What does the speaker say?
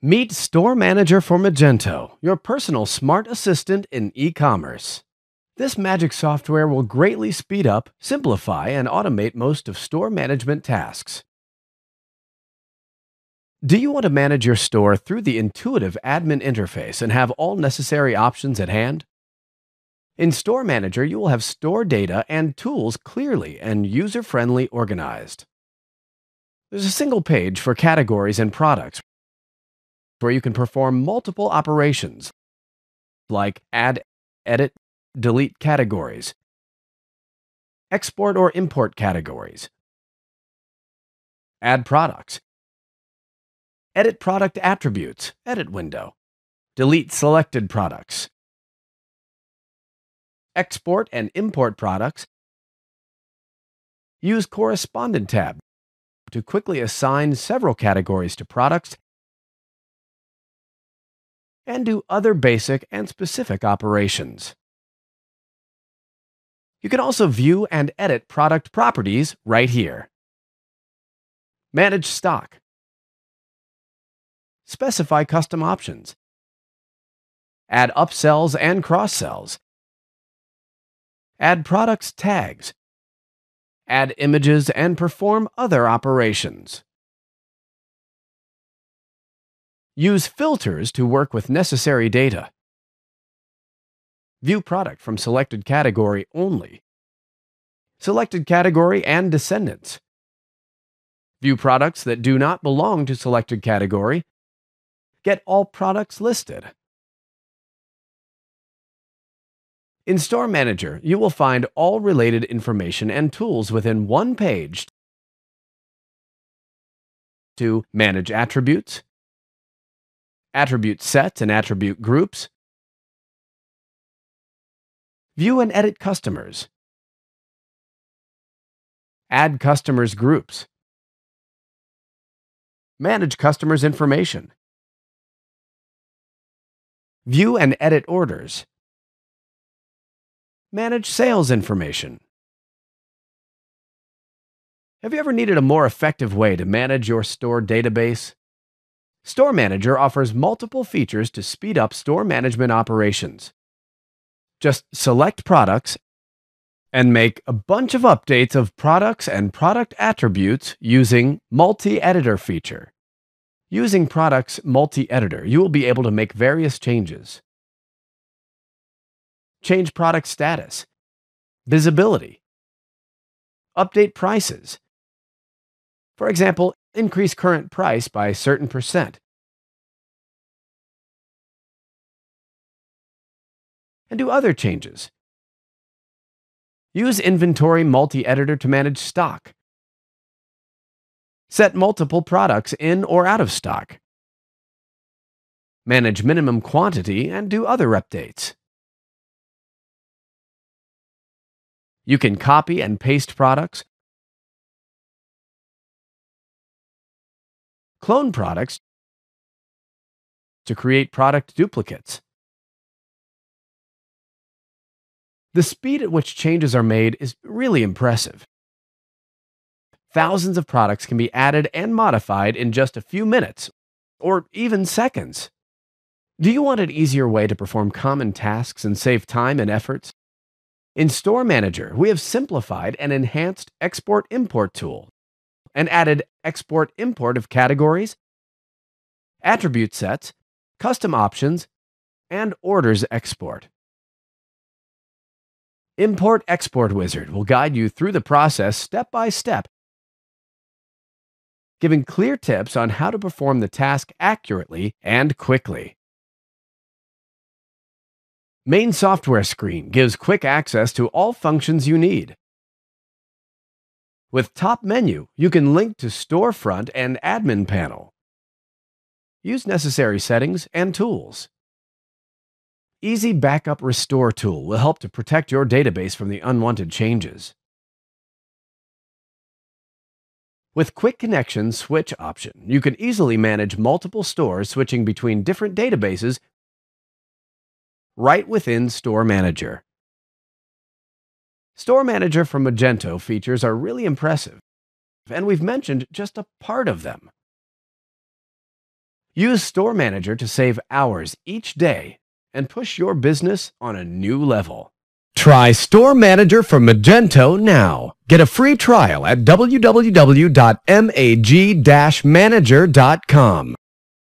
Meet Store Manager for Magento, your personal smart assistant in e-commerce. This magic software will greatly speed up, simplify, and automate most of store management tasks. Do you want to manage your store through the intuitive admin interface and have all necessary options at hand? In Store Manager, you will have store data and tools clearly and user-friendly organized. There's a single page for categories and products, where you can perform multiple operations like add, edit, delete categories, export or import categories, add products, edit product attributes, edit window, delete selected products, export and import products, use correspondent tab to quickly assign several categories to products, and do other basic and specific operations. You can also view and edit product properties right here. Manage stock. Specify custom options. Add upsells and cross-sells. Add products tags. Add images and perform other operations. Use filters to work with necessary data. View product from selected category only. Selected category and descendants. View products that do not belong to selected category. Get all products listed. In Store Manager, you will find all related information and tools within one page to manage attributes, attribute sets and attribute groups, view and edit customers, add customers groups, manage customers information, view and edit orders, manage sales information. Have you ever needed a more effective way to manage your store database? Store Manager offers multiple features to speed up store management operations. Just select products and make a bunch of updates of products and product attributes using Multi-Editor feature. Using Products Multi-Editor, you will be able to make various changes. Change product status, visibility, update prices. For example, increase current price by a certain %. And do other changes. Use Inventory Multi-Editor to manage stock. Set multiple products in or out of stock. Manage minimum quantity and do other updates. You can copy and paste products, clone products to create product duplicates. The speed at which changes are made is really impressive. Thousands of products can be added and modified in just a few minutes, or even seconds. Do you want an easier way to perform common tasks and save time and efforts? In Store Manager, we have simplified and enhanced Export-Import tool, and added export-import of categories, attribute sets, custom options, and orders export. Import-Export Wizard will guide you through the process step by step, giving clear tips on how to perform the task accurately and quickly. Main Software Screen gives quick access to all functions you need. With Top Menu, you can link to Storefront and Admin Panel. Use necessary settings and tools. Easy Backup Restore tool will help to protect your database from the unwanted changes. With Quick Connection Switch option, you can easily manage multiple stores switching between different databases right within Store Manager. Store Manager for Magento features are really impressive, and we've mentioned just a part of them. Use Store Manager to save hours each day and push your business on a new level. Try Store Manager for Magento now. Get a free trial at www.mag-manager.com.